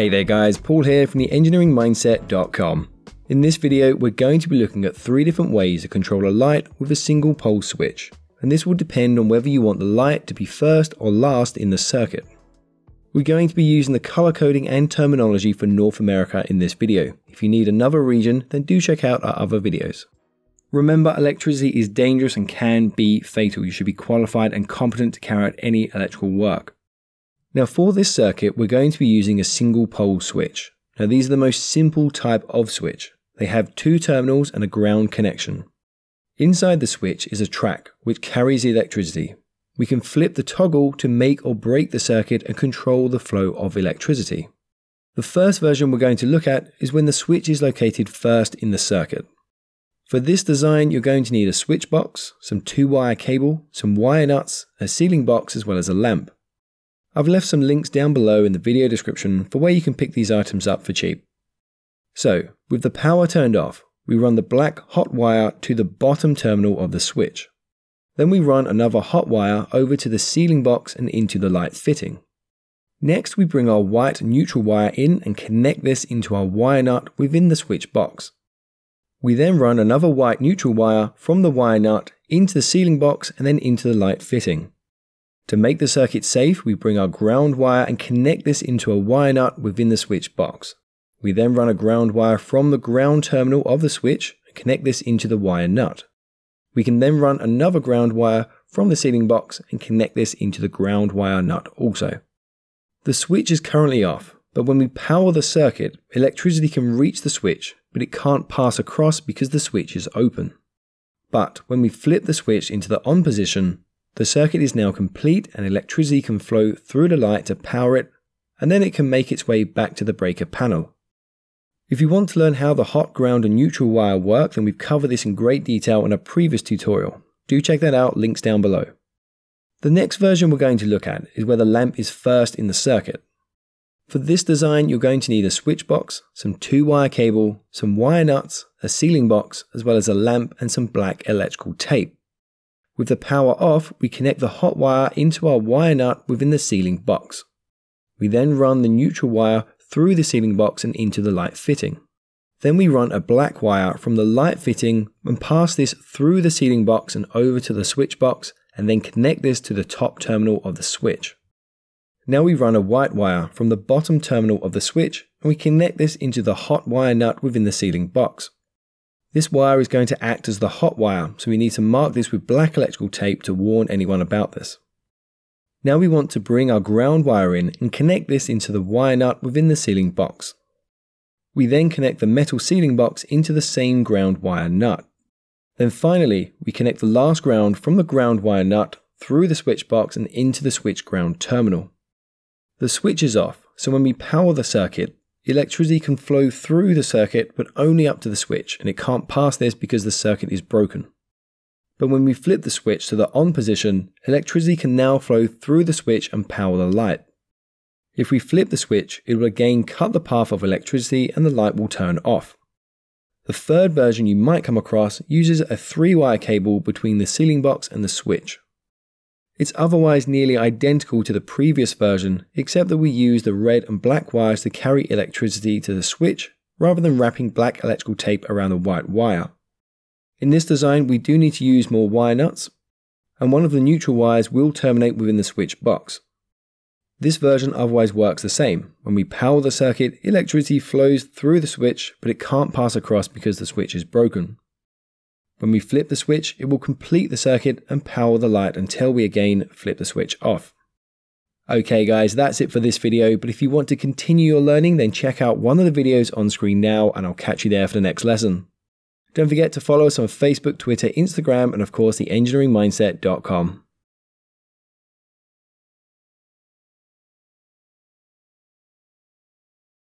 Hey there guys, Paul here from theengineeringmindset.com. In this video, we're going to be looking at three different ways to control a light with a single pole switch, and this will depend on whether you want the light to be first or last in the circuit. We're going to be using the color coding and terminology for North America in this video. If you need another region, then do check out our other videos. Remember, electricity is dangerous and can be fatal. You should be qualified and competent to carry out any electrical work. Now for this circuit, we're going to be using a single pole switch. Now these are the most simple type of switch. They have two terminals and a ground connection. Inside the switch is a track which carries the electricity. We can flip the toggle to make or break the circuit and control the flow of electricity. The first version we're going to look at is when the switch is located first in the circuit. For this design, you're going to need a switch box, some 2-wire cable, some wire nuts, a ceiling box as well as a lamp. I've left some links down below in the video description for where you can pick these items up for cheap. So, with the power turned off, we run the black hot wire to the bottom terminal of the switch. Then we run another hot wire over to the ceiling box and into the light fitting. Next, we bring our white neutral wire in and connect this into our wire nut within the switch box. We then run another white neutral wire from the wire nut into the ceiling box and then into the light fitting. To make the circuit safe, we bring our ground wire and connect this into a wire nut within the switch box. We then run a ground wire from the ground terminal of the switch and connect this into the wire nut. We can then run another ground wire from the ceiling box and connect this into the ground wire nut also. The switch is currently off, but when we power the circuit, electricity can reach the switch, but it can't pass across because the switch is open. But when we flip the switch into the on position, the circuit is now complete and electricity can flow through the light to power it, and then it can make its way back to the breaker panel. If you want to learn how the hot, ground and neutral wire work, then we've covered this in great detail in a previous tutorial. Do check that out, links down below. The next version we're going to look at is where the lamp is first in the circuit. For this design, you're going to need a switch box, some 2-wire cable, some wire nuts, a ceiling box, as well as a lamp and some black electrical tape. With the power off, we connect the hot wire into our wire nut within the ceiling box. We then run the neutral wire through the ceiling box and into the light fitting. Then we run a black wire from the light fitting and pass this through the ceiling box and over to the switch box, and then connect this to the top terminal of the switch. Now we run a white wire from the bottom terminal of the switch and we connect this into the hot wire nut within the ceiling box. This wire is going to act as the hot wire, so we need to mark this with black electrical tape to warn anyone about this. Now we want to bring our ground wire in and connect this into the wire nut within the ceiling box. We then connect the metal ceiling box into the same ground wire nut. Then finally, we connect the last ground from the ground wire nut through the switch box and into the switch ground terminal. The switch is off, so when we power the circuit, electricity can flow through the circuit but only up to the switch, and it can't pass this because the circuit is broken. But when we flip the switch to the on position, electricity can now flow through the switch and power the light. If we flip the switch, it will again cut the path of electricity and the light will turn off. The third version you might come across uses a 3-wire cable between the ceiling box and the switch. It's otherwise nearly identical to the previous version, except that we use the red and black wires to carry electricity to the switch, rather than wrapping black electrical tape around the white wire. In this design, we do need to use more wire nuts, and one of the neutral wires will terminate within the switch box. This version otherwise works the same. When we power the circuit, electricity flows through the switch, but it can't pass across because the switch is broken. When we flip the switch, it will complete the circuit and power the light until we again flip the switch off. Okay guys, that's it for this video, but if you want to continue your learning, then check out one of the videos on screen now, and I'll catch you there for the next lesson. Don't forget to follow us on Facebook, Twitter, Instagram, and of course, theengineeringmindset.com.